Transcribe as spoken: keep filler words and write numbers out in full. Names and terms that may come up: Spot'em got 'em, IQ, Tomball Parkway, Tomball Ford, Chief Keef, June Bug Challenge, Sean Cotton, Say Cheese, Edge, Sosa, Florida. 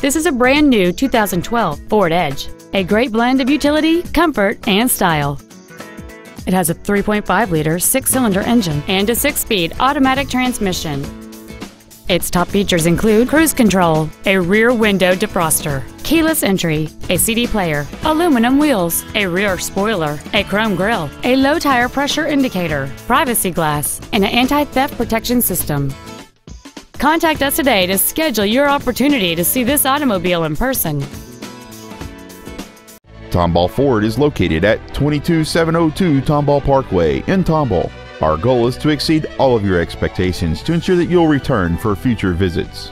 This is a brand new two thousand twelve Ford Edge, a great blend of utility, comfort, and style. It has a three point five liter six-cylinder engine and a six-speed automatic transmission. Its top features include cruise control, a rear window defroster, keyless entry, a C D player, aluminum wheels, a rear spoiler, a chrome grille, a low tire pressure indicator, privacy glass, and an anti-theft protection system. Contact us today to schedule your opportunity to see this automobile in person. Tomball Ford is located at twenty-two seven oh two Tomball Parkway in Tomball. Our goal is to exceed all of your expectations to ensure that you'll return for future visits.